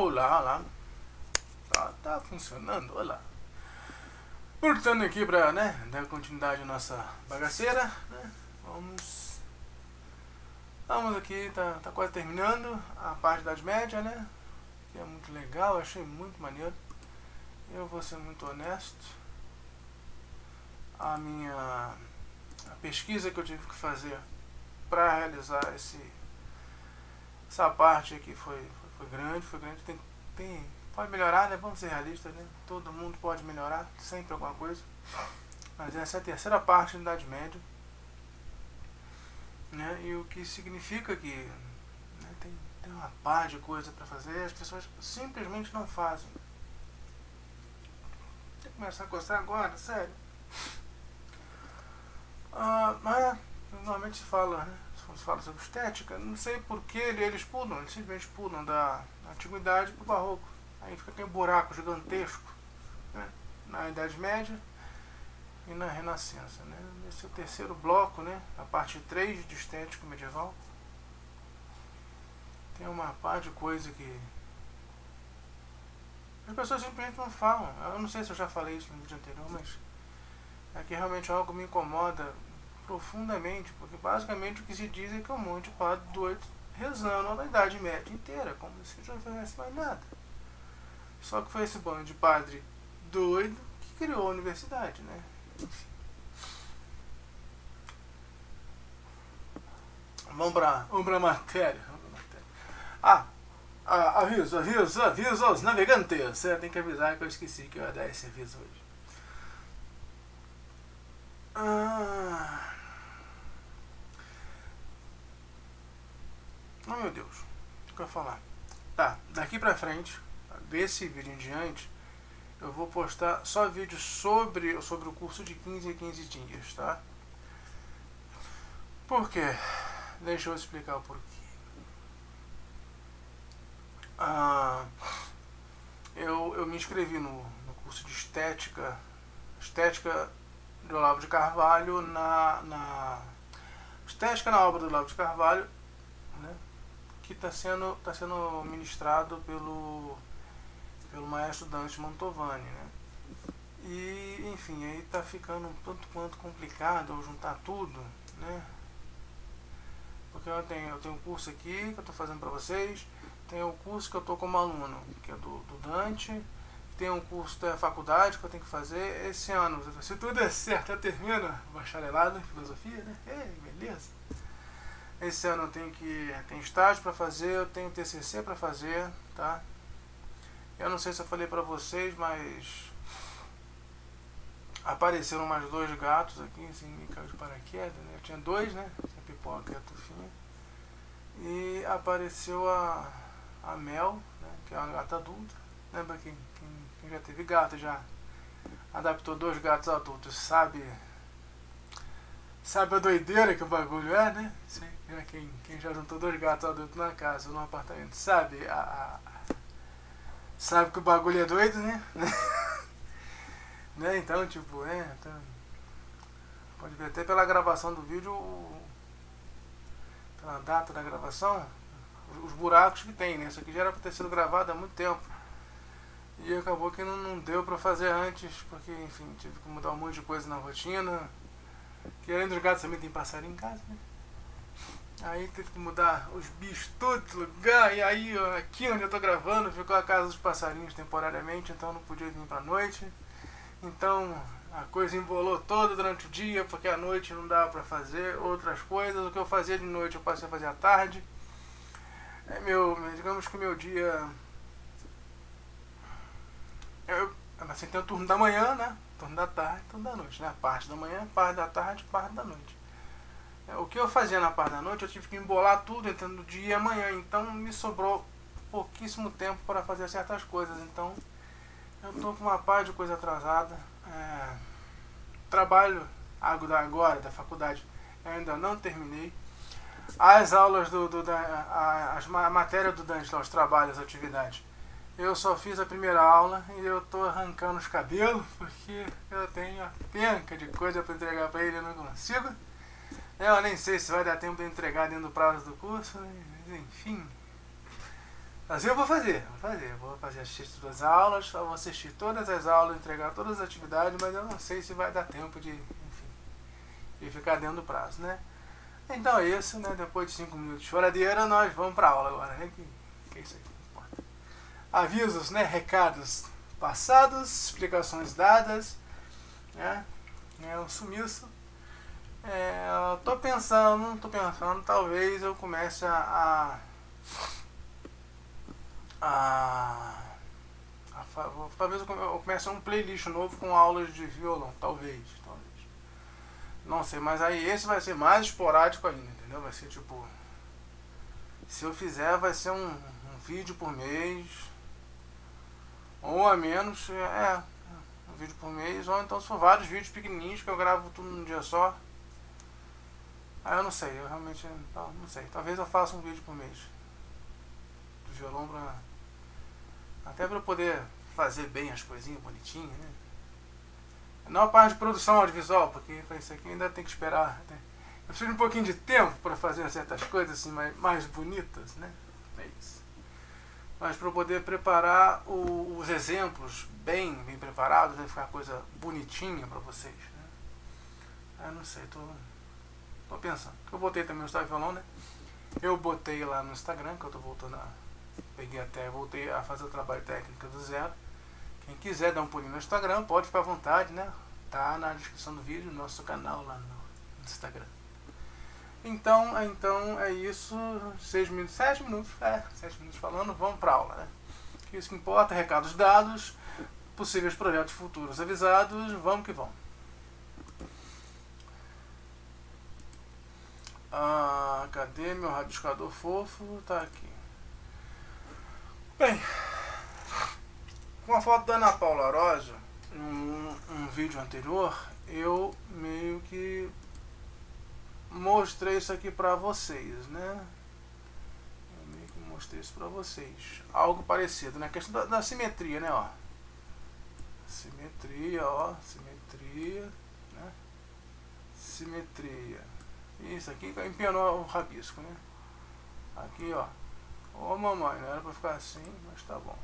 Olá, olá. Tá funcionando, olá. Portanto, aqui para dar continuidade à nossa bagaceira, Vamos aqui, tá quase terminando a parte da Idade Média, que é muito legal, achei muito maneiro. Eu vou ser muito honesto. A pesquisa que eu tive que fazer para realizar essa parte aqui foi grande. Pode melhorar, vamos ser realistas, todo mundo pode melhorar, sempre alguma coisa. Mas essa é a terceira parte da Idade Média, e o que significa que tem uma par de coisa para fazer, as pessoas simplesmente não fazem. Tem que começar a coçar agora, sério. Mas normalmente se fala sobre estética, não sei por que eles simplesmente pulam da antiguidade para o barroco. Aí fica aquele buraco gigantesco na Idade Média e na Renascença. Esse é o terceiro bloco, a parte 3 de estético medieval. Tem uma par de coisa que as pessoas simplesmente não falam. Eu não sei se eu já falei isso no vídeo anterior, mas aqui realmente algo me incomoda profundamente, porque basicamente o que se diz é que é um monte de padre doido rezando na Idade Média inteira, como se já não fizesse mais nada. Só que foi esse bando de padre doido que criou a universidade, Vamos pra matéria. Aviso aos navegantes. Você tem que avisar que eu esqueci que eu ia dar esse aviso hoje. Oh, meu Deus, o que eu ia falar? Tá, daqui pra frente, desse vídeo em diante, eu vou postar só vídeos sobre o curso de 15 em 15 dias, tá? Por quê? Deixa eu explicar o porquê. Eu me inscrevi no curso de Estética de Olavo de Carvalho, Estética na obra do Olavo de Carvalho, que está sendo ministrado pelo maestro Dante Mantovani, E, enfim, aí tá ficando um tanto quanto complicado eu juntar tudo, Porque eu tenho um curso aqui que eu tô fazendo para vocês, tem um curso que eu tô como aluno, que é do Dante, tem um curso da faculdade que eu tenho que fazer esse ano. Se tudo é certo, eu termino o bacharelado em filosofia, Ei, beleza. Esse ano eu tenho estágio para fazer, eu tenho TCC para fazer, tá? Eu não sei se eu falei pra vocês, mas apareceram mais dois gatos aqui, assim, me caiu de paraquedas, Eu tinha dois, Tinha Pipoca e a Tufinha. E apareceu a Mel, que é uma gata adulta. Lembra que quem já teve gato, já adaptou dois gatos adultos, sabe a doideira que o bagulho é, Quem já juntou dois gatos adultos na casa ou no apartamento, sabe que o bagulho é doido, Então, pode ver até pela gravação do vídeo, pela data da gravação, os buracos que tem, Isso aqui já era pra ter sido gravado há muito tempo. E acabou que não deu pra fazer antes, porque, enfim, tive que mudar um monte de coisa na rotina. Que além dos gatos também tem passarinho em casa, Aí teve que mudar os bichos todo lugar, e aí aqui onde eu tô gravando ficou a casa dos passarinhos temporariamente, então não podia vir pra noite. Então a coisa embolou toda durante o dia, porque à noite não dava pra fazer outras coisas. O que eu fazia de noite eu passei a fazer à tarde. Digamos que meu dia... Assim, tem o turno da manhã, turno da tarde, turno da noite, parte da manhã, parte da tarde, parte da noite. O que eu fazia na parte da noite, eu tive que embolar tudo, entrando no dia e amanhã. Então, me sobrou pouquíssimo tempo para fazer certas coisas. Então, eu estou com uma par de coisa atrasada. Trabalho agora da faculdade, eu ainda não terminei. As aulas, a matéria do Dante, os trabalhos, as atividades. Eu só fiz a primeira aula e eu estou arrancando os cabelos, porque eu tenho a penca de coisa para entregar para ele e eu não consigo. Eu nem sei se vai dar tempo de entregar dentro do prazo do curso, enfim. Mas eu vou fazer assistir todas as aulas, vou assistir todas as aulas, entregar todas as atividades, mas eu não sei se vai dar tempo de, enfim, de ficar dentro do prazo, né? Então é isso, né? Depois de 5 minutos de choradeira, nós vamos pra aula agora, né? Que é isso aí, não importa. Avisos, né? Recados passados, explicações dadas, né? É um sumiço. Eu tô pensando, talvez eu comece talvez eu comece um playlist novo com aulas de violão, talvez. Não sei, mas aí esse vai ser mais esporádico ainda, entendeu? Vai ser tipo, se eu fizer, vai ser um vídeo por mês, ou a menos, um vídeo por mês, ou então são vários vídeos pequenininhos que eu gravo tudo num dia só. Aí eu não sei, eu realmente não sei. Talvez eu faça um vídeo por mês do violão, até pra eu poder fazer bem as coisinhas bonitinhas, né? Não a parte de produção audiovisual, porque para isso aqui ainda tem que esperar, né? Eu preciso de um pouquinho de tempo para fazer certas coisas assim, mais bonitas, né? É isso. Mas para eu poder preparar os exemplos bem preparados, vai ficar coisa bonitinha para vocês, né? Eu não sei, tô pensando. Eu botei também o Instagram de violão, né? Eu botei lá no Instagram, que eu tô voltando voltei a fazer o trabalho técnico do zero. Quem quiser dar um pulinho no Instagram, pode ficar à vontade, né? Tá na descrição do vídeo, nosso canal lá no Instagram. Então é isso. 7 minutos falando, vamos pra aula, né? Isso que importa, recados dados, possíveis projetos futuros avisados, vamos que vamos. Cadê meu rabiscador fofo? Tá aqui. Bem... Com a foto da Ana Paula Arósio, num vídeo anterior, eu meio que mostrei isso aqui pra vocês, né? Algo parecido, né? A questão da simetria, né? Ó. Simetria, né? Simetria. Isso aqui empinou o rabisco, né? Aqui, ó. Ô, mamãe, não era pra ficar assim, mas tá bom.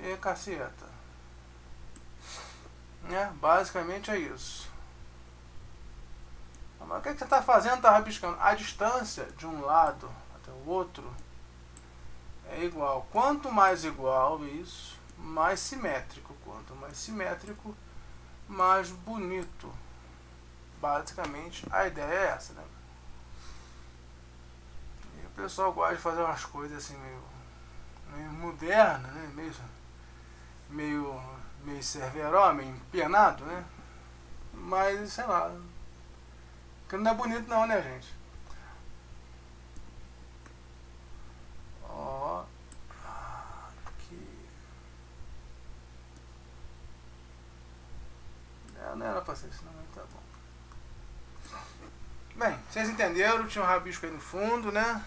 E caceta, né? Basicamente é isso. Mas o que você está fazendo? Tá rabiscando. A distância de um lado até o outro é igual. Quanto mais igual isso, mais simétrico. Quanto mais simétrico, mais bonito. Basicamente a ideia é essa, né? E o pessoal gosta de fazer umas coisas assim meio moderna, né? Meio cerveró, meio empenado, né? Mas, sei lá, que não é bonito não, né, gente? Ó, aqui. Não era pra ser isso, não, mas tá bom. Bem, vocês entenderam, tinha um rabisco aí no fundo, né?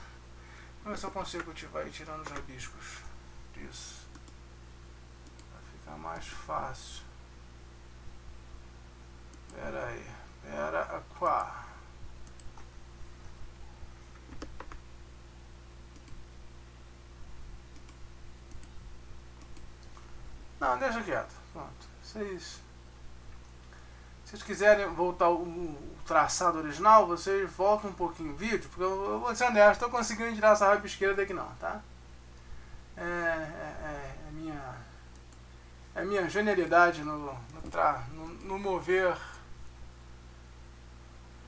Vamos ver se eu consigo cultivar e tirando os rabiscos disso. Mais fácil. Pera aí. Não, deixa quieto. Pronto. Se vocês quiserem voltar o traçado original, vocês voltam um pouquinho o vídeo, porque eu vou ser honesto, estou conseguindo tirar essa rabisqueira daqui não, tá? É minha genialidade no mover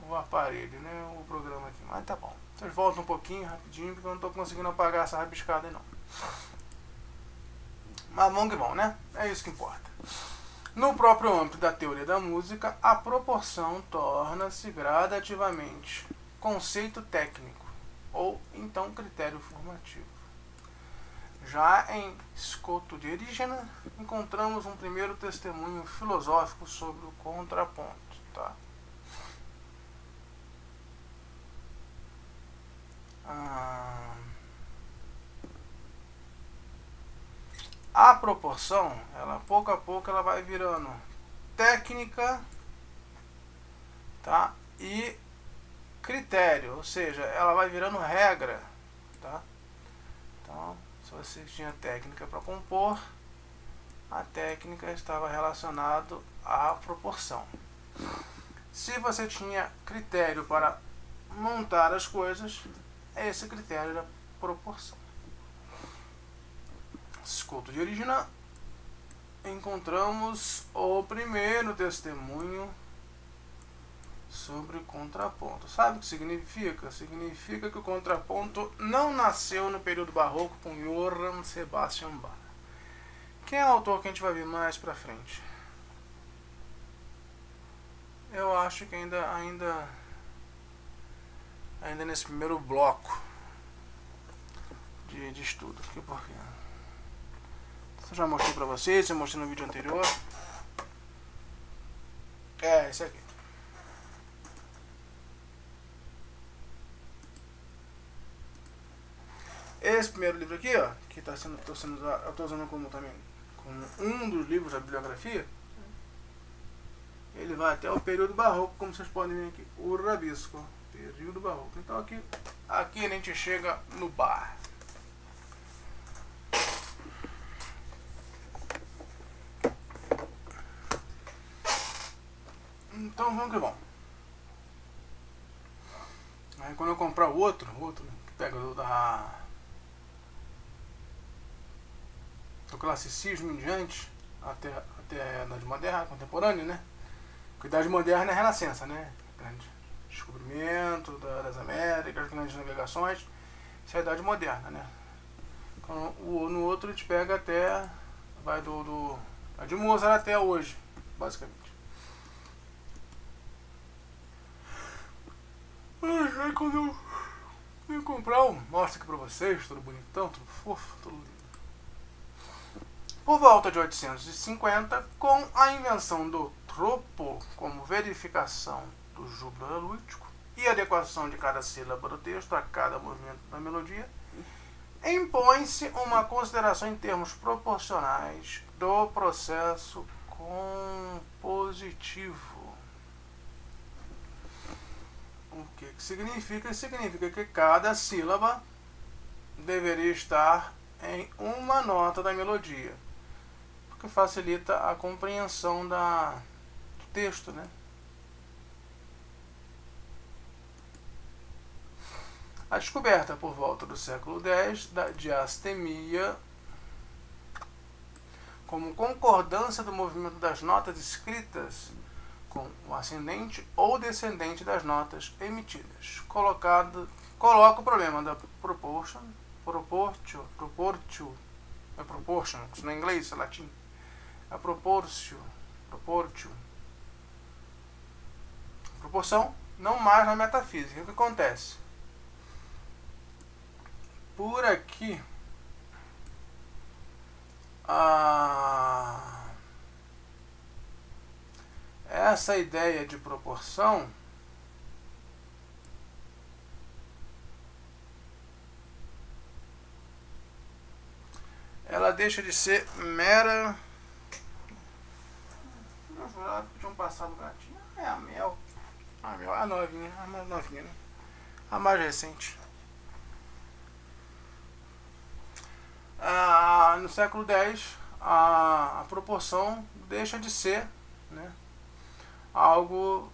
o aparelho, né? O programa aqui. Mas tá bom. Vocês voltam um pouquinho, rapidinho, porque eu não tô conseguindo apagar essa rabiscada aí, não. Mas vamos que vamos, né? É isso que importa. No próprio âmbito da teoria da música, a proporção torna-se gradativamente conceito técnico, ou então critério formativo. Já em Escoto de Erígena, encontramos um primeiro testemunho filosófico sobre o contraponto, tá? A proporção, ela pouco a pouco ela vai virando técnica, tá? E critério, ou seja, ela vai virando regra, tá? você tinha técnica para compor, a técnica estava relacionada à proporção. Se você tinha critério para montar as coisas, esse critério era proporção. Escoto de Erígena, encontramos o primeiro testemunho sobre contraponto. Sabe o que significa? Significa que o contraponto não nasceu no período barroco com Johann Sebastian Bach. Quem é o autor que a gente vai ver mais pra frente? Eu acho que ainda nesse primeiro bloco de estudo. Porque eu já mostrei pra vocês, eu mostrei no vídeo anterior. É, esse aqui. Esse primeiro livro aqui, ó, que tá sendo, eu estou usando como um dos livros da bibliografia, ele vai até o período barroco, como vocês podem ver aqui, o rabisco, período barroco. Então aqui a gente chega no bar. Então vamos que vamos. Aí quando eu comprar o outro que pega do classicismo em diante, até a Idade Moderna, contemporânea, né? Porque a Idade Moderna é a Renascença, né? Grande descobrimento das Américas, grandes navegações. Isso é a Idade Moderna, né? Então, no outro a gente pega até... vai de Mozart até hoje, basicamente. Aí quando eu vim comprar um, mostra aqui pra vocês, tudo bonitão, tudo fofo, tudo lindo. Por volta de 850, com a invenção do tropo como verificação do júbilo analítico e adequação de cada sílaba do texto a cada movimento da melodia, impõe-se uma consideração em termos proporcionais do processo compositivo. O que significa? Significa que cada sílaba deveria estar em uma nota da melodia, que facilita a compreensão do texto, né? A descoberta por volta do século X da diastemia como concordância do movimento das notas escritas com o ascendente ou descendente das notas emitidas. Coloca o problema da proportion, isso não é inglês, isso é latim. A proporção, não mais na metafísica. O que acontece? Por aqui, essa ideia de proporção ela deixa de ser mera... Tinha passado o gatinho. É a Mel. A Mel, a novinha, né? A mais recente. No século X, a proporção deixa de ser, né, algo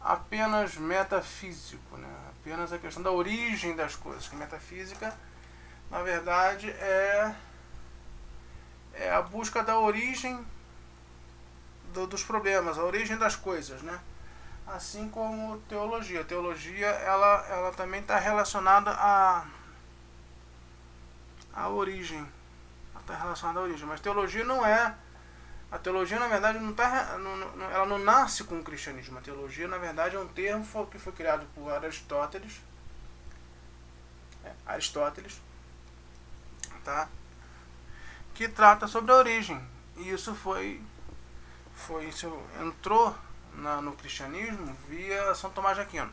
apenas metafísico, né? Apenas a questão da origem das coisas. Que metafísica, na verdade, é a busca da origem dos problemas, a origem das coisas, né? Assim como teologia. A teologia ela também está relacionada à origem. Está relacionada à origem, mas teologia não é... A teologia, na verdade, ela não nasce com o cristianismo. A teologia, na verdade, é um termo que foi criado por Aristóteles, tá? Que trata sobre a origem, e isso entrou no cristianismo via São Tomás de Aquino.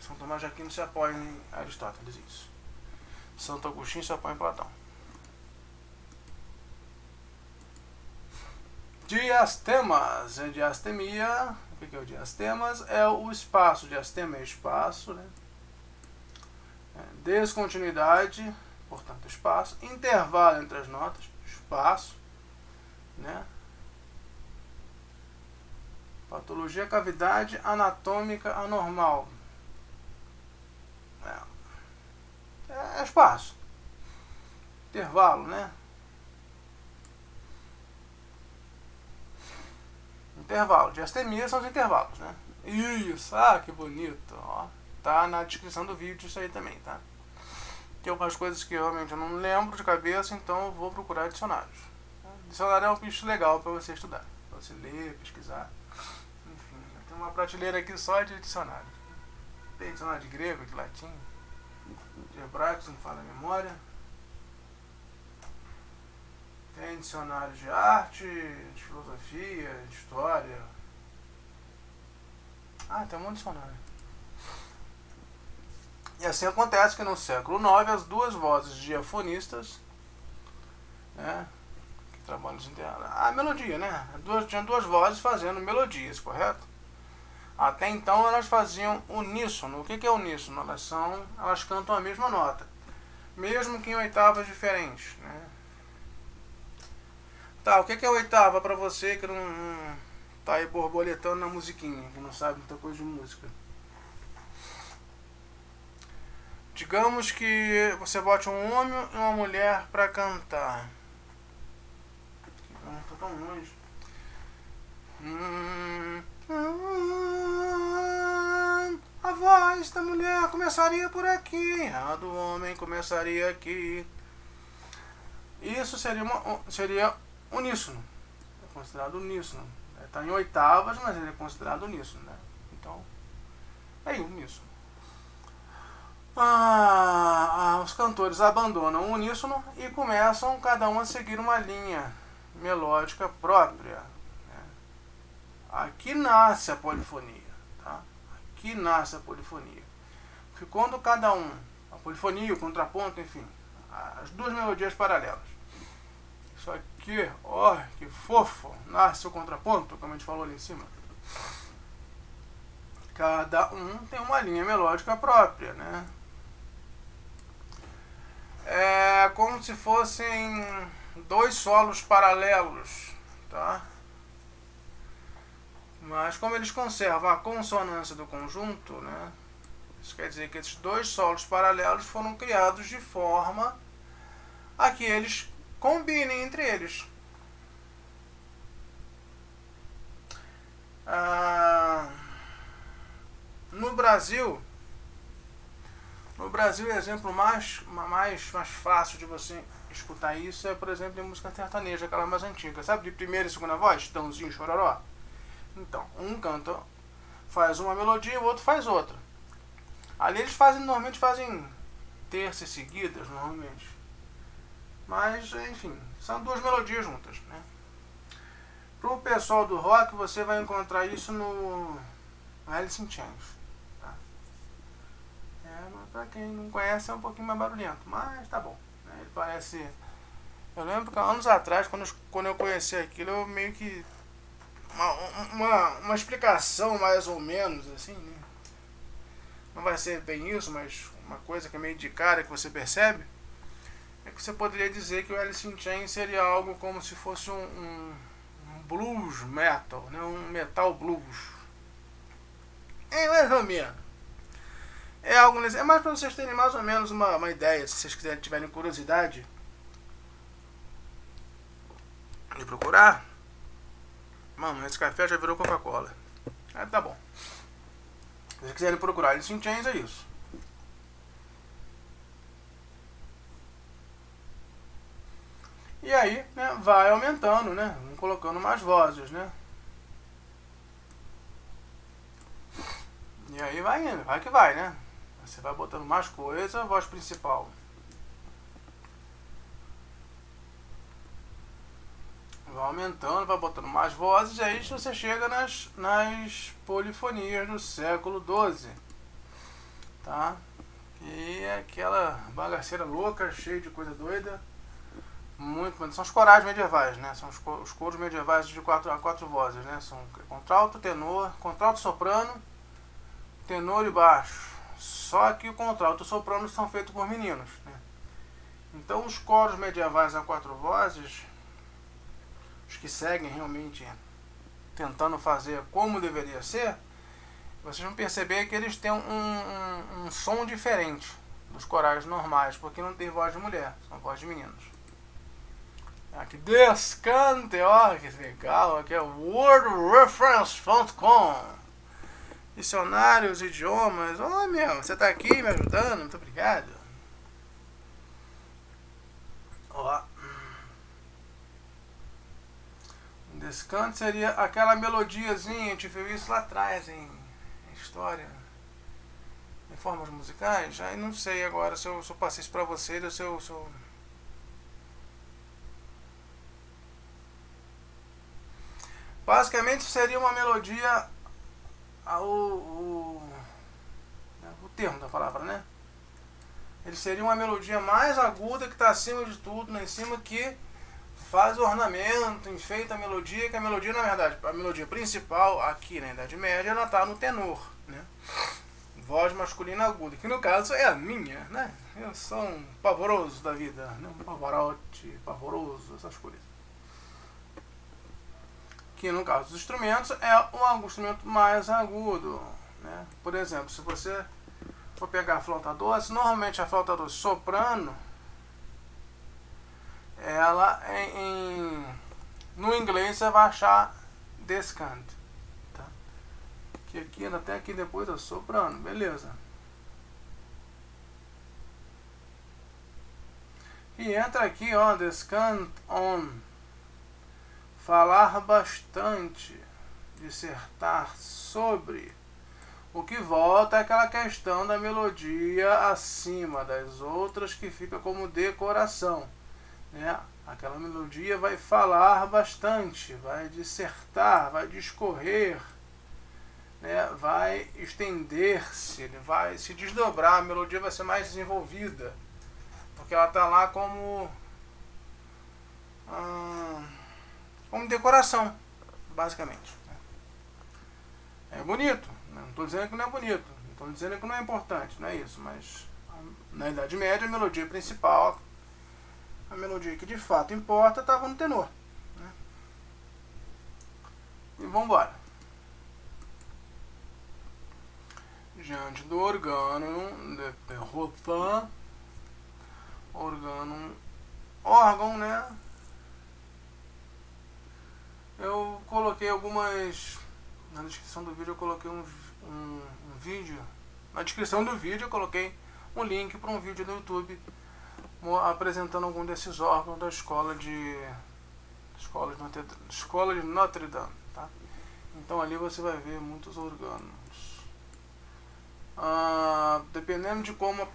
São Tomás de Aquino se apoia em Aristóteles, isso. Santo Agostinho se apoia em Platão. Diastemas, diastemia. O que é o diastemas? É o espaço. Diastema é espaço, né? descontinuidade, portanto espaço, intervalo entre as notas, espaço, né? Patologia, cavidade anatômica anormal. É espaço. Intervalo, né? Intervalo. Diastemia são os intervalos, né? Isso, ah, que bonito. Ó, tá na descrição do vídeo isso aí também, tá? Tem algumas coisas que realmente eu não lembro de cabeça, então eu vou procurar dicionários. Dicionário é um bicho legal para você estudar, para você ler, pesquisar. Enfim, tem uma prateleira aqui só de dicionários. Tem dicionário de grego, de latim, de hebraico, se não fala a memória. Tem dicionário de arte, de filosofia, de história. Ah, tem um monte de dicionário. E assim acontece que no século IX as duas vozes diafonistas, né, que trabalham a melodia, né? Tinham duas vozes fazendo melodias, correto? Até então elas faziam uníssono. O que é uníssono? Elas cantam a mesma nota, mesmo que em oitavas diferentes, né? Tá, o que é oitava pra você que não tá aí borboletando na musiquinha, que não sabe muita coisa de música? Digamos que você bote um homem e uma mulher pra cantar. Não tô tão longe. A voz da mulher começaria por aqui, a do homem começaria aqui. Isso seria uníssono, é considerado uníssono. Está em oitavas, mas ele é considerado uníssono, né? Então, é uníssono. Os cantores abandonam o uníssono e começam cada um a seguir uma linha melódica própria, né? Aqui nasce a polifonia, tá? Aqui nasce a polifonia. Porque quando cada um, a polifonia, o contraponto, enfim, as duas melodias paralelas. Isso aqui, ó, que fofo, nasce o contraponto, como a gente falou ali em cima. Cada um tem uma linha melódica própria, né? É como se fossem dois solos paralelos, tá? Mas como eles conservam a consonância do conjunto, né? Isso quer dizer que esses dois solos paralelos foram criados de forma a que eles combinem entre eles. No Brasil, o exemplo mais fácil de você escutar isso é, por exemplo, em música sertaneja, aquela mais antiga, sabe? De primeira e segunda voz, Tãozinho, Chororó. Então, um canta, faz uma melodia e o outro faz outra. Ali eles normalmente fazem terças seguidas, normalmente. Mas, enfim, são duas melodias juntas, né? Pro pessoal do rock, você vai encontrar isso no Alice in Chains, tá? Pra quem não conhece, é um pouquinho mais barulhento, mas tá bom, né? Ele parece... Eu lembro que anos atrás, quando eu conheci aquilo, eu meio que... Uma explicação mais ou menos, assim, né? Não vai ser bem isso, mas uma coisa que é meio de cara que você percebe é que você poderia dizer que o Alice in Chains seria algo como se fosse um blues metal, né? Um metal blues. É mais ou menos. É algo nesse... É mais para vocês terem mais ou menos uma ideia, se vocês quiserem, tiverem curiosidade de procurar. Mano, esse café já virou Coca-Cola. Ah, tá bom. Se vocês quiserem procurar Alice in Chains, é isso. E aí, né, vai aumentando, né, colocando mais vozes, né. E aí vai indo, vai que vai, né. Você vai botando mais coisa, a voz principal vai aumentando, vai botando mais vozes, e aí você chega nas polifonias do século XII, tá? E é aquela bagaceira louca, cheia de coisa doida. Muito, são os corais medievais, né? São os coros medievais de quatro vozes, né? São contralto, tenor, contralto soprano, tenor e baixo. Só que o contralto e o soprano são feitos por meninos, né? Então os coros medievais a quatro vozes, os que seguem realmente tentando fazer como deveria ser, vocês vão perceber que eles têm um som diferente dos corais normais, porque não tem voz de mulher, são voz de meninos. Aqui, descante, ó, que legal, aqui é wordreference.com, dicionários, idiomas, ó, meu, você tá aqui me ajudando, muito obrigado. Ó, descante seria aquela melodiazinha, a gente viu isso lá atrás, hein? História, em formas musicais, aí não sei agora se eu passei isso pra vocês ou se eu basicamente seria uma melodia o termo da palavra, né? Ele seria uma melodia mais aguda que está acima de tudo, lá em cima, que faz ornamento, enfeita a melodia, que a melodia, na verdade, a melodia principal aqui na Idade Média, ela está no tenor, né? Voz masculina aguda, que no caso é a minha, né? Eu sou um pavoroso da vida, né? Um pavarote, pavoroso, essas coisas. Que no caso dos instrumentos é um instrumento mais agudo, né? Por exemplo, se você for pegar a flauta doce, normalmente a flauta doce soprano, ela no inglês você vai achar descant, tá? Que aqui até aqui depois é soprano, beleza. E entra aqui, ó, descant on, falar bastante, dissertar sobre, o que volta é aquela questão da melodia acima das outras, que fica como decoração, né? Aquela melodia vai falar bastante, vai dissertar, vai discorrer, né? Vai estender-se, vai se desdobrar, a melodia vai ser mais desenvolvida, porque ela está lá como decoração, basicamente. É bonito, né? Não estou dizendo que não é bonito, não estou dizendo que não é importante, não é isso, mas na Idade Média a melodia principal, a melodia que de fato importa, estava no tenor, né? E vamos embora. Diante do organum de Perrotin, órgão, né? Eu coloquei algumas, na descrição do vídeo eu coloquei um vídeo, na descrição do vídeo eu coloquei um link para um vídeo do YouTube apresentando algum desses órgãos da Escola de Notre Dame, tá? Então ali você vai ver muitos órgãos. Dependendo de como o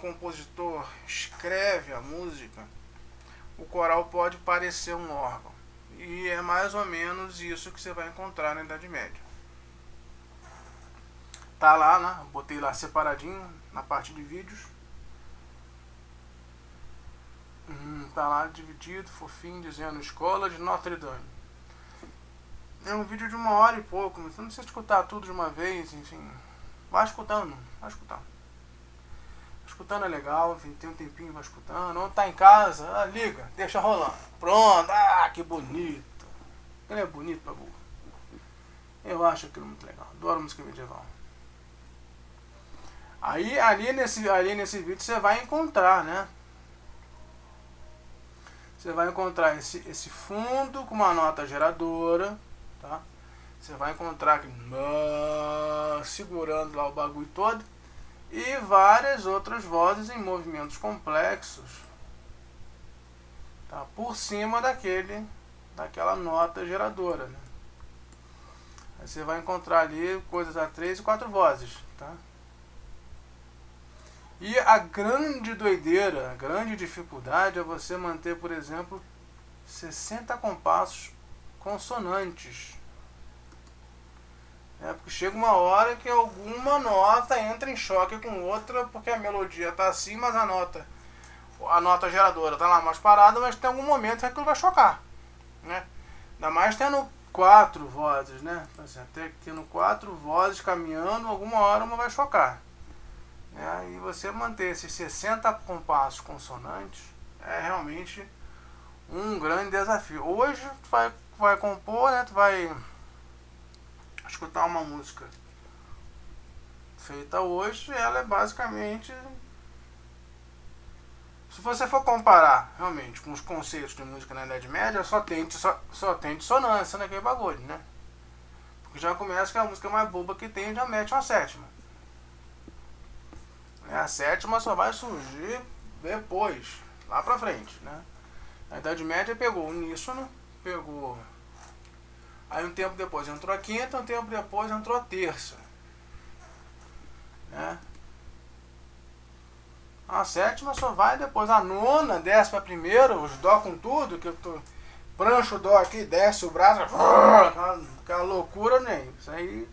compositor escreve a música, o coral pode parecer um órgão. E é mais ou menos isso que você vai encontrar na Idade Média. Tá lá, né? Botei lá separadinho na parte de vídeos. Tá lá dividido, fofinho, dizendo Escola de Notre Dame. É um vídeo de 1 hora e pouco, mas não precisa escutar tudo de uma vez, enfim. Vai escutando, vai escutando. Escutando é legal, enfim, tem um tempinho, vai escutando. Ou tá em casa, liga, deixa rolando. Pronto, ah, que bonito. Ele é bonito pra burro. Eu acho aquilo muito legal, adoro música medieval. Aí, ali nesse vídeo você vai encontrar, né? Você vai encontrar esse fundo com uma nota geradora, tá? Você vai encontrar aqui, segurando lá o bagulho todo, e várias outras vozes em movimentos complexos, tá? Por cima daquela nota geradora, né? Aí você vai encontrar ali coisas a 3 e 4 vozes, tá? E a grande doideira, a grande dificuldade é você manter, por exemplo, 60 compassos consonantes. É porque chega uma hora que alguma nota entra em choque com outra, porque a melodia está assim, mas a nota geradora está lá mais parada, mas tem algum momento que aquilo vai chocar, né? Ainda mais tendo quatro vozes, né? Assim, até tendo quatro vozes caminhando, alguma hora uma vai chocar. É, e você manter esses 60 compassos consonantes é realmente um grande desafio. Hoje tu vai compor, né? Tu vai escutar uma música feita hoje, ela é basicamente... Se você for comparar realmente com os conceitos de música na Idade Média, só tem dissonância naquele bagulho, né? Porque já começa que a música mais boba que tem já mete uma sétima. A sétima só vai surgir depois, lá pra frente, né? A Idade Média pegou o uníssono, pegou... Aí um tempo depois entrou a quinta, um tempo depois entrou a terça, né? A sétima só vai depois, a nona, décima primeira, os dó com tudo, que eu tô... Prancha o dó aqui, desce o braço, aquela loucura, nem, isso aí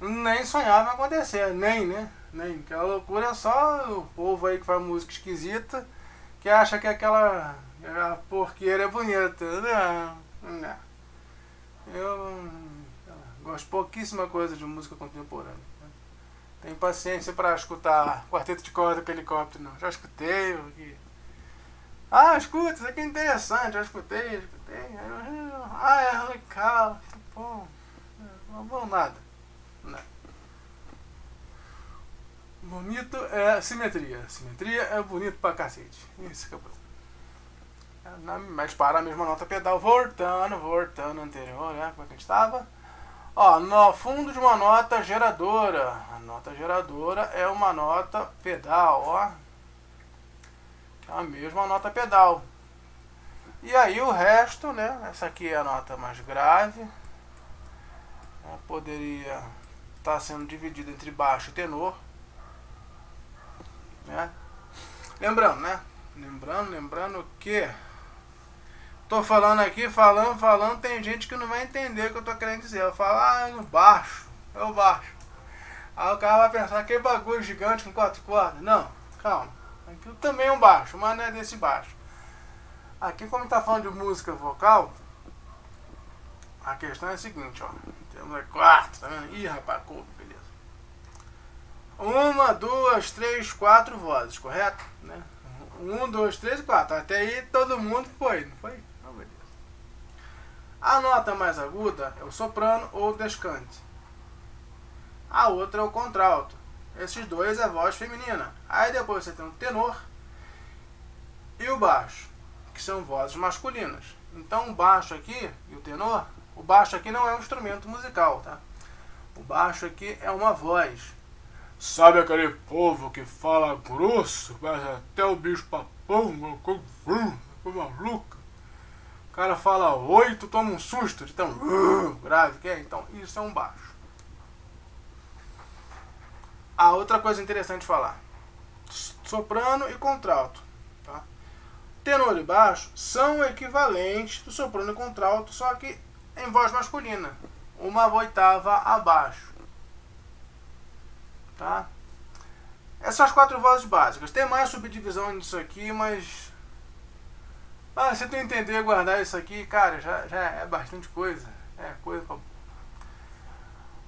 nem sonhava acontecer, nem, né? Nem, aquela loucura é só o povo aí que faz música esquisita, que acha que aquela porqueira é bonita, não, não. Eu gosto pouquíssima coisa de música contemporânea. Né? Tenho paciência para escutar quarteto de corda com helicóptero, não. Já escutei. Ah, escuta, isso aqui é interessante. Já escutei. Ah, é legal, que bom. Não é bom nada. Não. Bonito é simetria. Simetria é bonito pra cacete. Isso que é bom. Mas para a mesma nota pedal, voltando anterior, né? Como é que a gente estava? Ó, no fundo de uma nota geradora. A nota geradora é uma nota pedal, ó. A mesma nota pedal. E aí o resto, né? Essa aqui é a nota mais grave. Ela poderia estar sendo dividida entre baixo e tenor, né? Lembrando, né? Lembrando que... Tô falando aqui, falando, tem gente que não vai entender o que eu tô querendo dizer. Eu falo, ah, no baixo, é o baixo. Aí o cara vai pensar, que bagulho gigante com quatro cordas. Não, calma. Aquilo também é um baixo, mas não é desse baixo. Aqui, como tá falando de música vocal, a questão é a seguinte, ó. Temos aqui quatro, tá vendo? Ih, rapaz, couve, beleza. Uma, duas, três, quatro vozes, correto? Né? 1, 2, 3 e 4. Até aí todo mundo foi, não foi? Não, beleza. A nota mais aguda é o soprano ou descante. A outra é o contralto. Esses dois é a voz feminina. Aí depois você tem o tenor e o baixo, que são vozes masculinas. Então o baixo aqui e o tenor... O baixo aqui não é um instrumento musical, tá? O baixo aqui é uma voz. Sabe aquele povo que fala grosso, mas até o bicho papão, uma coisa maluca. O cara fala 8, tu toma um susto de tão grave que é. Então, isso é um baixo. A outra coisa interessante de falar: soprano e contralto. Tá? Tenor e baixo são equivalentes do soprano e contralto, só que em voz masculina, uma oitava abaixo. Tá? Essas são as quatro vozes básicas. Tem mais subdivisão disso aqui, mas... Ah, se tu entender, guardar isso aqui, cara, já é bastante coisa. É coisa pra...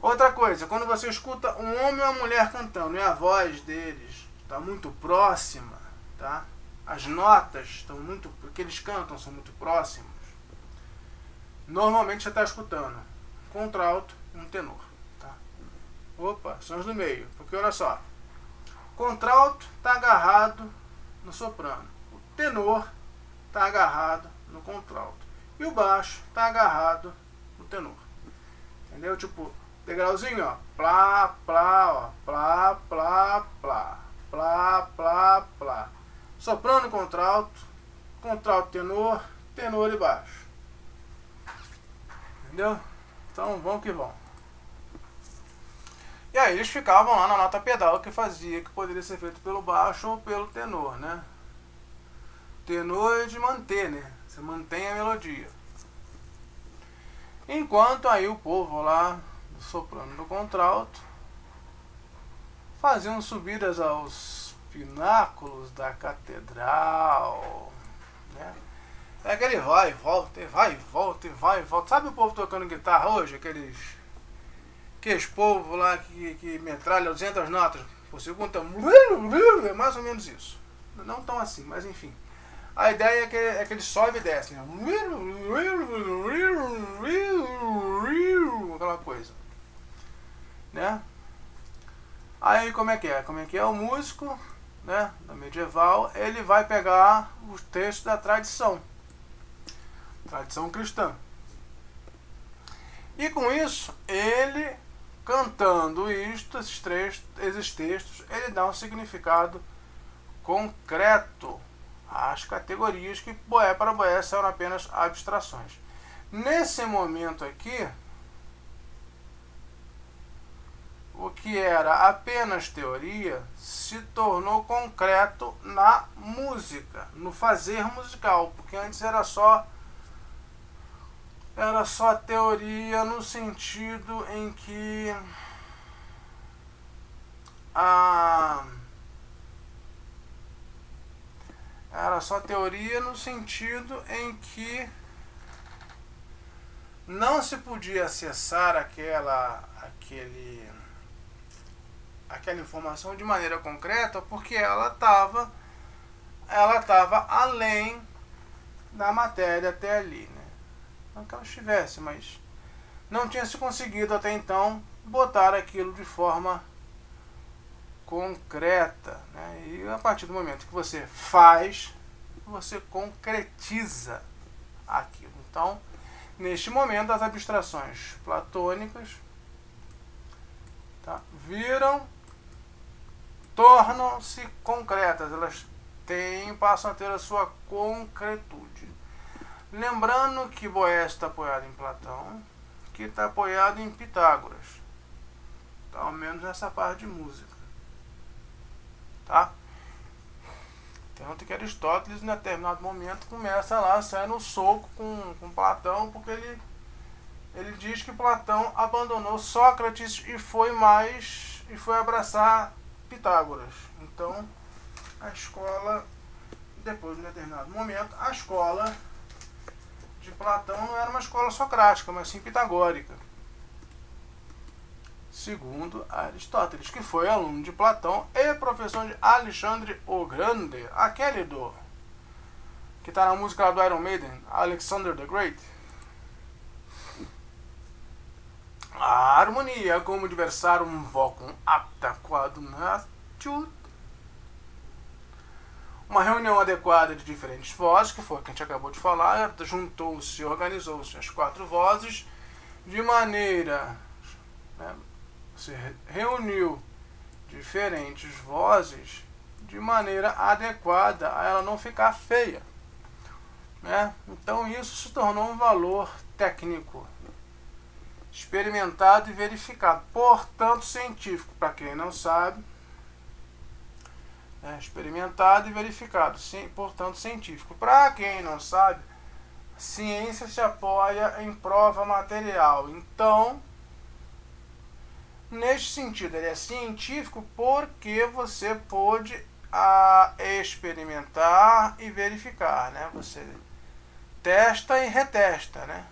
Outra coisa, quando você escuta um homem ou uma mulher cantando e a voz deles está muito próxima, tá? As notas estão muito... O que eles cantam são muito próximos. Normalmente você está escutando um contralto e um tenor. Opa, sons do meio, porque olha só, o contralto está agarrado no soprano, o tenor está agarrado no contralto e o baixo está agarrado no tenor, entendeu? Tipo, degrauzinho, ó, plá, plá, ó, plá, plá, plá, plá, plá, plá, soprano e contralto, contralto, tenor, tenor e baixo, entendeu? Então, vamos que vamos. E aí eles ficavam lá na nota pedal que poderia ser feito pelo baixo ou pelo tenor, né? Tenor é de manter, né? Você mantém a melodia. Enquanto aí o povo lá, do soprano do contralto, faziam subidas aos pináculos da catedral, né? É que ele vai e volta, e vai e volta, e vai e volta. Sabe o povo tocando guitarra hoje? Aqueles povo lá que metralha 200 notas por segundo. É mais ou menos isso. Não tão assim, mas enfim. A ideia é que ele sobe e desce, né? Aquela coisa, né? Aí como é que é o músico, né, da medieval, ele vai pegar os textos da tradição cristã, e com isso ele, cantando isto, esses textos, ele dá um significado concreto às categorias que, boé para boé, são apenas abstrações. Nesse momento aqui, o que era apenas teoria se tornou concreto na música, no fazer musical, porque antes era só teoria no sentido em que não se podia acessar aquela informação de maneira concreta, porque ela estava além da matéria até ali, né? Não que ela estivesse, mas não tinha se conseguido até então botar aquilo de forma concreta, né? E a partir do momento que você faz, você concretiza aquilo. Então, neste momento, as abstrações platônicas, tá, viram, tornam-se concretas, elas passam a ter a sua concretude. Lembrando que Boécio está apoiado em Platão, que está apoiado em Pitágoras, tá, ao menos nessa parte de música, tá? Tanto que Aristóteles, em determinado momento, começa lá, sai no soco com Platão, porque ele diz que Platão abandonou Sócrates e foi abraçar Pitágoras. Então, a escola, depois de um determinado momento, a escola de Platão não era uma escola socrática, mas sim pitagórica, segundo Aristóteles, que foi aluno de Platão e professor de Alexandre o Grande, aquele que está na música do Iron Maiden, Alexander the Great. A harmonia, como diversar um vocum apta quadum aptitude. Uma reunião adequada de diferentes vozes, que foi o que a gente acabou de falar, juntou-se, organizou-se as quatro vozes, de maneira, né, se reuniu diferentes vozes de maneira adequada a ela não ficar feia, né? Então isso se tornou um valor técnico, experimentado e verificado, portanto científico, para quem não sabe, né? Experimentado e verificado, sim, portanto científico. Para quem não sabe, a ciência se apoia em prova material. Então, neste sentido, ele é científico porque você pôde experimentar e verificar, né? Você testa e retesta, né?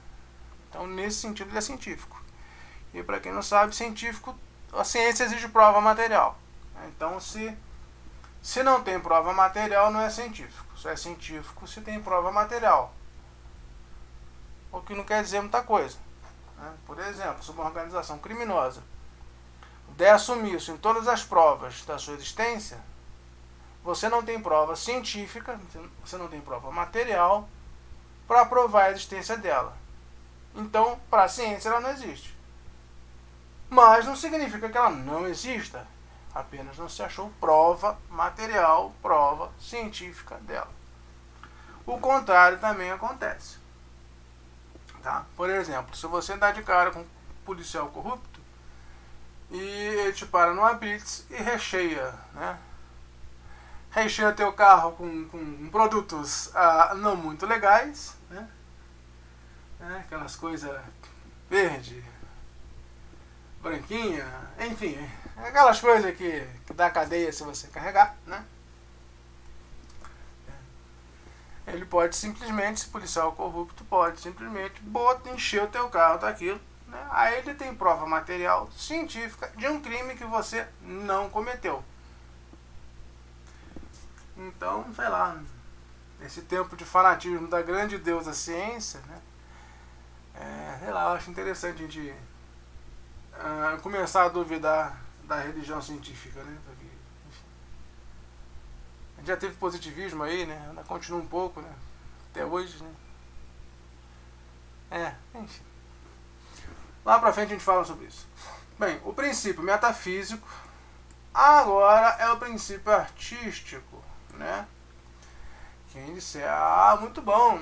Então, nesse sentido, ele é científico. E para quem não sabe, científico, a ciência exige prova material. Então, se não tem prova material, não é científico. Só é científico se tem prova material, o que não quer dizer muita coisa, né? Por exemplo, se uma organização criminosa der sumiço em todas as provas da sua existência, você não tem prova científica, você não tem prova material para provar a existência dela. Então, para a ciência, ela não existe. Mas não significa que ela não exista. Apenas não se achou prova material, prova científica dela. O contrário também acontece, tá? Por exemplo, se você dá de cara com um policial corrupto e ele te para numa blitz e recheia, né? Recheia teu carro com produtos não muito legais, né? Aquelas coisas verde, branquinha, enfim, aquelas coisas que dá cadeia se você carregar, né? Ele pode simplesmente, se policial corrupto, pode simplesmente encher o teu carro daquilo, né? Aí ele tem prova material científica de um crime que você não cometeu. Então, sei lá, esse tempo de fanatismo da grande deusa ciência, né? Sei lá, eu acho interessante a gente começar a duvidar da religião científica, né? A gente já teve positivismo aí, né? Ainda continua um pouco, né? Até hoje, né? Enfim. Lá pra frente a gente fala sobre isso. Bem, o princípio metafísico agora é o princípio artístico, né? Quem disser, ah, muito bom,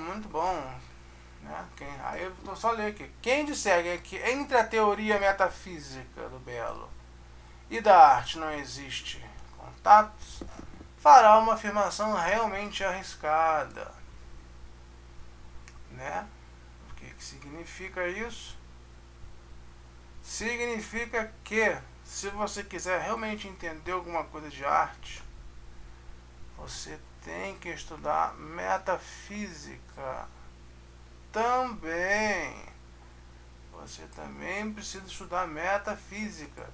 né? Aí eu vou só ler aqui. Quem disser que entre a teoria metafísica do belo e da arte não existe contatos, fará uma afirmação realmente arriscada, né? O que significa isso? Significa que, se você quiser realmente entender alguma coisa de arte, você tem que estudar metafísica também. Você também precisa estudar metafísica,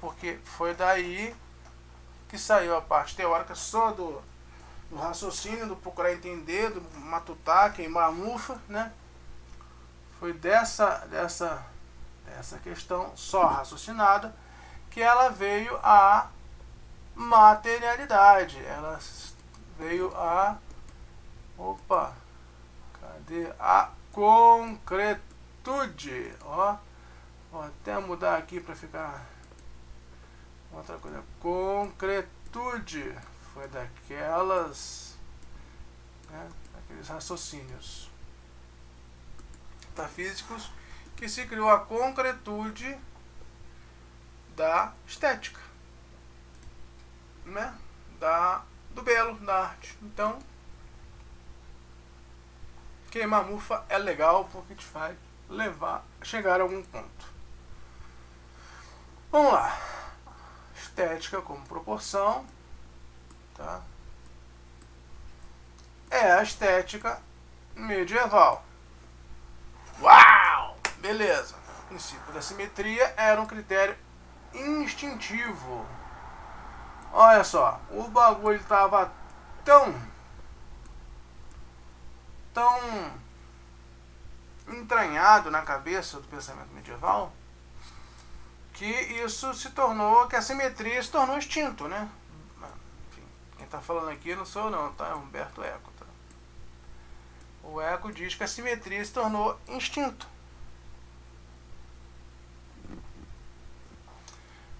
porque foi daí que saiu a parte teórica só do raciocínio, do procurar entender, do matutar, queimar a mufa, né? Foi dessa questão só raciocinada que ela veio à materialidade. Ela veio à... Opa! Cadê? A concretude. Ó, vou até mudar aqui para ficar... Outra coisa, concretude foi daquelas, né, daqueles raciocínios metafísicos que se criou a concretude da estética, né, do belo, da arte. Então, queimar mufa é legal porque te faz chegar a algum ponto. Vamos lá. Estética como proporção, tá? É a estética medieval. Uau! Beleza. O princípio da simetria era um critério instintivo. Olha só, o bagulho estava tão entranhado na cabeça do pensamento medieval, que isso se tornou, que a simetria se tornou extinto, né? Enfim, quem tá falando aqui não sou eu não, tá? É Umberto Eco, tá? O Eco diz que a simetria se tornou instinto,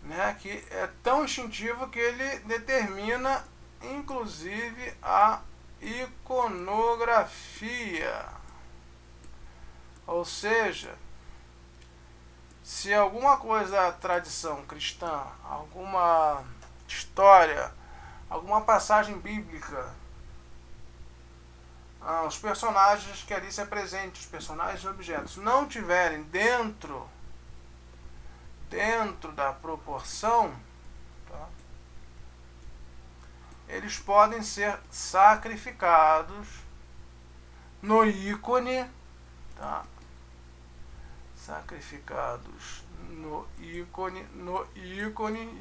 né? Que é tão instintivo que ele determina, inclusive, a iconografia. Ou seja, se alguma coisa da tradição cristã, alguma história, alguma passagem bíblica, os personagens que ali se apresentam, os personagens e objetos, não tiverem dentro da proporção, tá, eles podem ser sacrificados no ícone, tá? Sacrificados no ícone,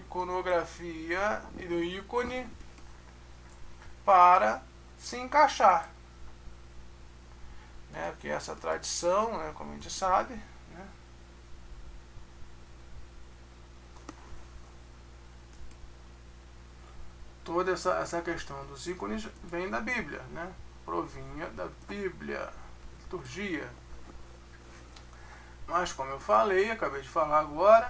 iconografia e no ícone, para se encaixar, né? Porque essa tradição, né, como a gente sabe, né, toda essa questão dos ícones vem da Bíblia, né? Provinha da Bíblia, liturgia. Mas, como eu falei, acabei de falar agora,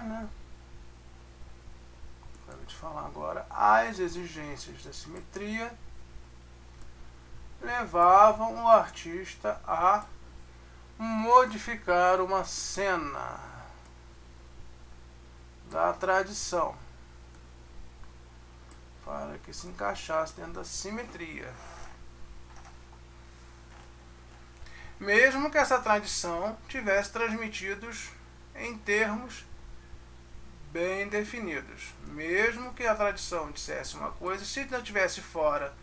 as exigências da simetria levavam o artista a modificar uma cena da tradição para que se encaixasse dentro da simetria. Mesmo que essa tradição tivesse transmitidos em termos bem definidos. Mesmo que a tradição dissesse uma coisa, se não estivesse fora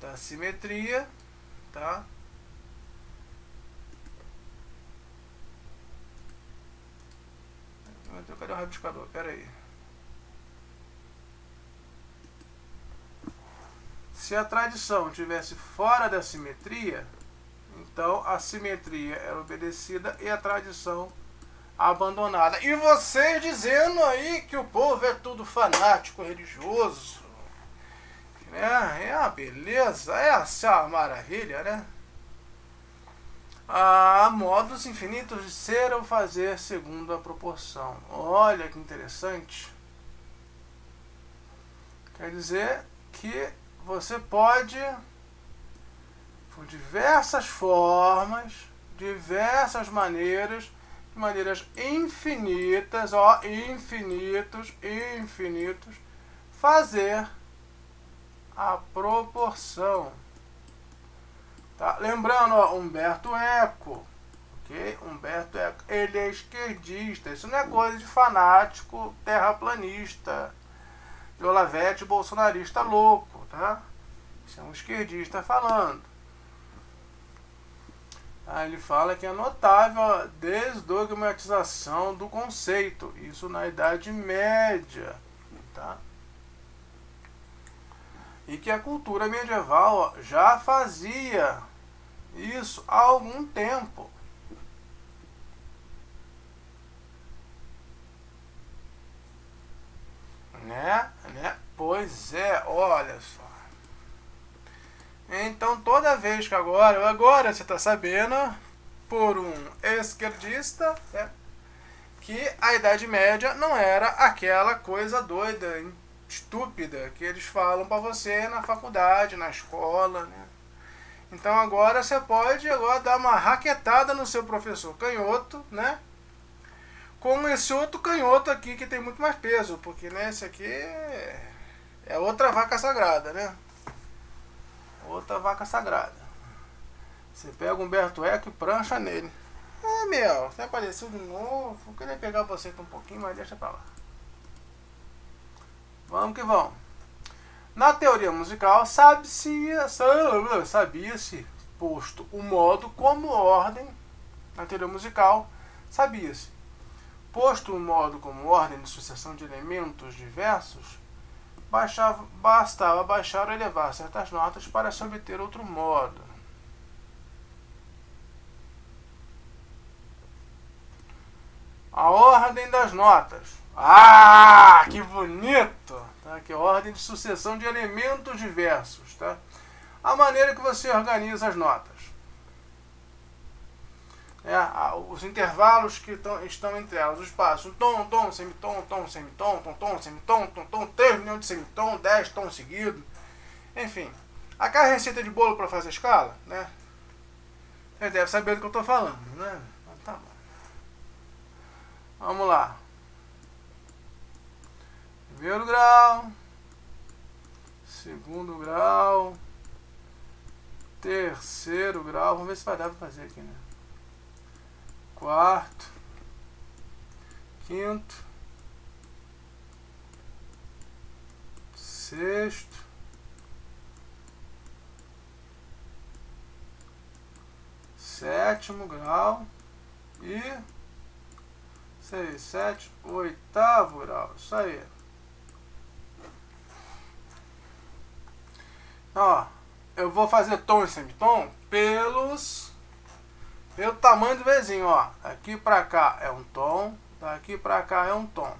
da simetria, tá? Cadê o rabiscador? Pera aí. Se a tradição estivesse fora da simetria, então a simetria era obedecida e a tradição abandonada. E vocês dizendo aí que o povo é tudo fanático, religioso. É uma beleza, é essa maravilha, né? Há modos infinitos de ser ou fazer segundo a proporção. Olha que interessante. Quer dizer que você pode, por diversas formas, diversas maneiras, de maneiras infinitas, ó, infinitos, fazer a proporção. Tá? Lembrando, ó, Umberto Eco, ok? Umberto Eco, ele é esquerdista, isso não é coisa de fanático terraplanista, de Olavete bolsonarista louco, tá? Isso é um esquerdista falando. Aí ele fala que é notável a desdogmatização do conceito, isso na Idade Média, tá? E que a cultura medieval, ó, já fazia isso há algum tempo. Né? Pois é, olha só. Então toda vez que agora você está sabendo, por um esquerdista, né, que a Idade Média não era aquela coisa doida, hein? Estúpida que eles falam para você na faculdade, na escola, né? Então agora você pode dar uma raquetada no seu professor canhoto, né? Com esse outro canhoto aqui que tem muito mais peso, porque, né, esse aqui é outra vaca sagrada, né? Outra vaca sagrada. Você pega o Humberto Eco e prancha nele. É, meu, você apareceu de novo. Vou querer pegar você um pouquinho, mas deixa pra lá. Vamos que vamos. Na teoria musical, sabia-se posto o modo como ordem. Na teoria musical, sabia-se posto o modo como ordem de sucessão de elementos diversos, bastava baixar ou elevar certas notas para se obter outro modo. A ordem das notas. Ah, que bonito! Tá? Que ordem de sucessão de elementos diversos, tá? A maneira que você organiza as notas. Os intervalos que estão entre elas, os passos. Tom, semitom, tom, semitom, tom, semitom, tom, 3 milhões de semitom, 10 tons seguidos. Enfim, aquela receita de bolo para fazer a escala, né? Vocês devem saber do que eu estou falando, né? Tá bom. Vamos lá. Primeiro grau, segundo grau, terceiro grau, vamos ver se vai dar para fazer aqui, né? Quarto, quinto, sexto, sétimo grau e 8º grau, isso aí. Ó, eu vou fazer tom e semitom pelo tamanho do vizinho, ó. Aqui pra cá é um tom, daqui pra cá é um tom.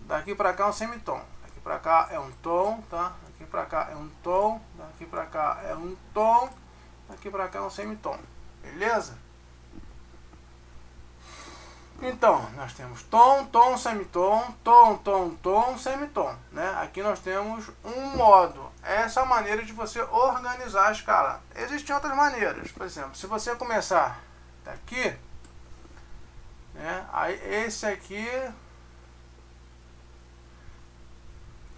Daqui pra cá é um semitom, daqui pra cá é um tom, tá? Daqui pra cá é um tom, daqui pra cá é um tom, daqui pra cá é um semitom. Beleza? Então, nós temos tom, tom, semitom, tom, tom, tom, semitom, né? Aqui nós temos um modo. Essa é a maneira de você organizar a escala. Existem outras maneiras. Por exemplo, se você começar daqui, né? Aí esse aqui,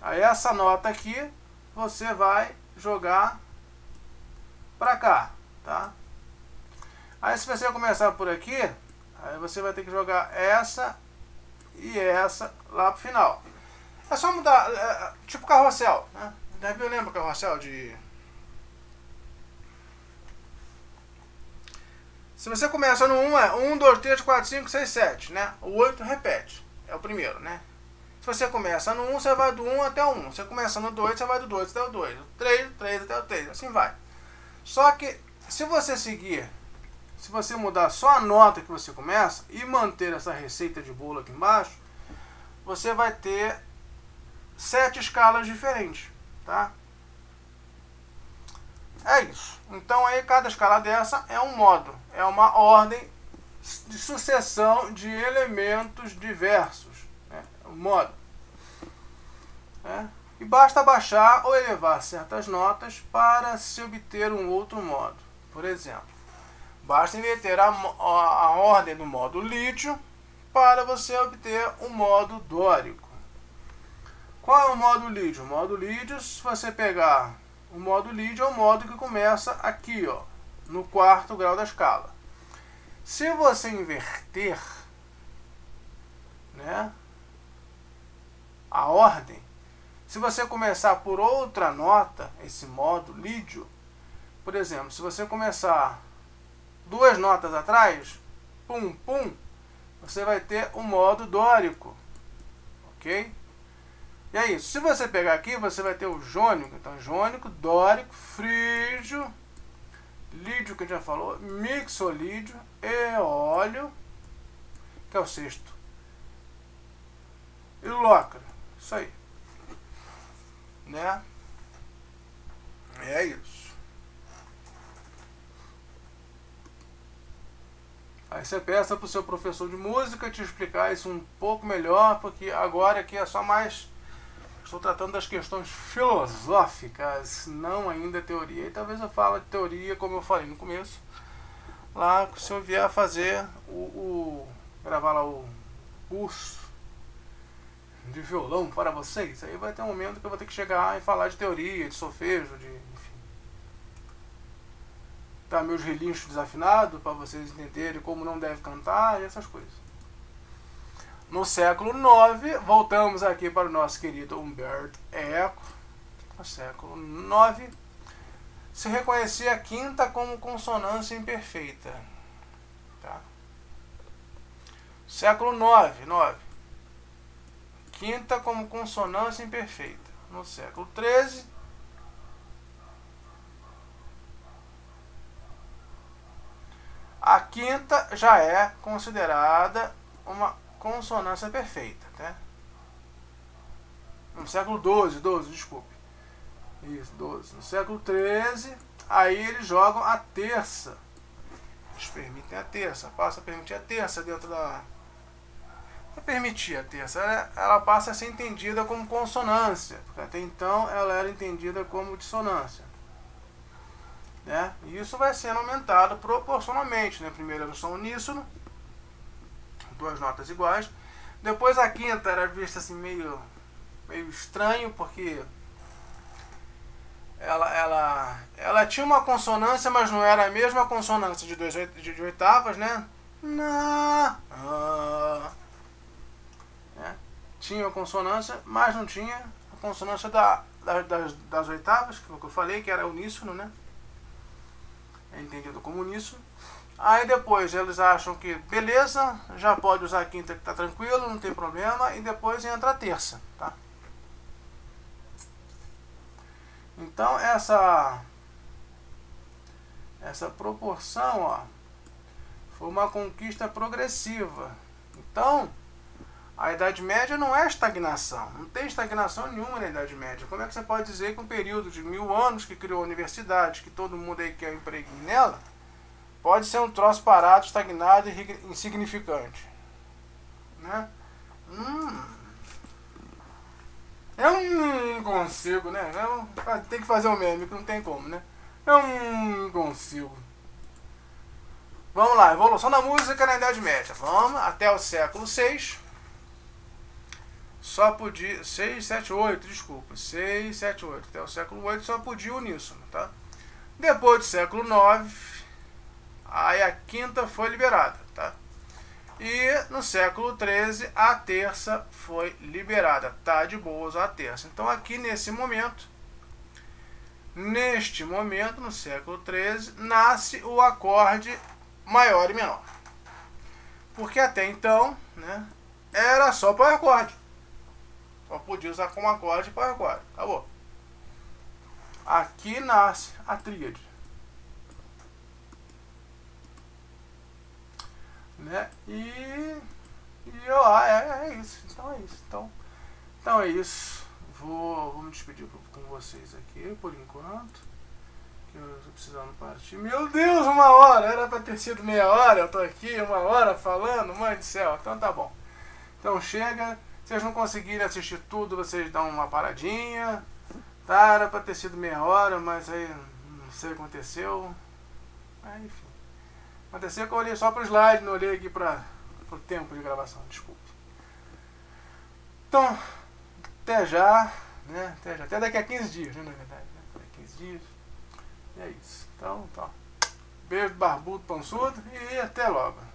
aí essa nota aqui, você vai jogar pra cá, tá? Aí se você começar por aqui, aí você vai ter que jogar essa e essa lá pro final. É só mudar, tipo carrossel, né? Deve eu lembro carrossel de Se você começa no 1, é 1, 2, 3, 4, 5, 6, 7, né? O 8 repete, é o primeiro, né? Se você começa no 1, você vai do 1 até o 1. Se você começa no 2, você vai do 2 até o 2. Do 3, do 3 até o 3, assim vai. Só que, se você seguir, se você mudar só a nota que você começa e manter essa receita de bolo aqui embaixo, você vai ter 7 escalas diferentes, tá? É isso. Então aí cada escala dessa é um modo, é uma ordem de sucessão de elementos diversos, né? Um modo. Né? E basta baixar ou elevar certas notas para se obter um outro modo. Por exemplo, basta inverter a ordem do modo lítio para você obter o modo dórico. Qual é o modo lítio? O modo lítio, se você pegar... O modo lídio é o modo que começa aqui, ó, no quarto grau da escala. Se você inverter, né, a ordem, se você começar por outra nota, esse modo lídio, por exemplo, se você começar duas notas atrás, pum, pum, você vai ter o modo dórico, ok? E é isso. Se você pegar aqui, você vai ter o jônico. Então, jônico, dórico, frígio, lídio, que a gente já falou, mixolídio, eólio, que é o sexto, e locro. Isso aí. Né? É isso. Aí você peça para o seu professor de música te explicar isso um pouco melhor, porque agora aqui é só mais... Estou tratando das questões filosóficas, não ainda teoria. E talvez eu fale de teoria, como eu falei no começo, lá se eu vier a fazer gravar lá o curso de violão para vocês, aí vai ter um momento que eu vou ter que chegar e falar de teoria, de solfejo, de enfim. Tá, meus relinchos desafinados, para vocês entenderem como não deve cantar e essas coisas. No século IX, voltamos aqui para o nosso querido Umberto Eco. No século IX, se reconhecia a quinta como consonância imperfeita. Tá? Século IX. Quinta como consonância imperfeita. No século XIII, a quinta já é considerada uma consonância perfeita, né? No século XII, desculpe. Isso, XII. No século XIII, aí eles jogam a terça. Eles permitem a terça. Passa a permitir a terça dentro da... Não permitir a terça. Ela passa a ser entendida como consonância. Porque até então ela era entendida como dissonância. Né? E isso vai sendo aumentado proporcionalmente, né? Primeiro era o som uníssono, duas notas iguais. Depois a quinta era vista assim meio estranho, porque ela tinha uma consonância, mas não era a mesma consonância de oitavas, né? Né? Tinha a consonância, mas não tinha a consonância das oitavas, que eu falei, que era uníssono, né? É entendido como uníssono. Aí depois eles acham que, beleza, já pode usar a quinta que tá tranquilo, não tem problema, e depois entra a terça, tá? Então essa proporção, ó, foi uma conquista progressiva. Então, a Idade Média não é estagnação, não tem estagnação nenhuma na Idade Média. Como é que você pode dizer que um período de 1000 anos que criou a universidade, que todo mundo aí quer emprego nela, pode ser um troço parado, estagnado e insignificante, né? Eu não consigo, né? Tem que fazer um meme, que não tem como, né? Eu não consigo. Vamos lá, evolução da música na Idade Média. Vamos até o século VI. Só podia... 6, 7, 8, desculpa. 6, 7, 8. Até o século VIII só podia uníssono, tá? Depois do século IX... Aí a quinta foi liberada, tá? E no século XIII a terça foi liberada. Tá de boa usar a terça. Então aqui neste momento, no século XIII, nasce o acorde maior e menor. Porque até então, né, era só para acorde. Só podia usar como acorde para acorde. Acabou. Aqui nasce a tríade, né? E ó, é isso. Então é isso. Então é isso. Vou me despedir com vocês aqui por enquanto. Que eu tô precisando partir. Meu Deus, 1 hora! Era pra ter sido meia hora, eu tô aqui 1 hora falando, mãe do céu. Então tá bom. Então chega. Se vocês não conseguirem assistir tudo, vocês dão uma paradinha. Tá, era pra ter sido 1/2 hora, mas aí não sei o que aconteceu. Mas enfim. Aconteceu que eu olhei só pro slide, não olhei aqui pro tempo de gravação, desculpe. Então, até já, né? Até já. Até daqui a 15 dias, né, na verdade. Né? Daqui a 15 dias. E é isso. Então, tá. Beijo barbudo, pançudo e até logo.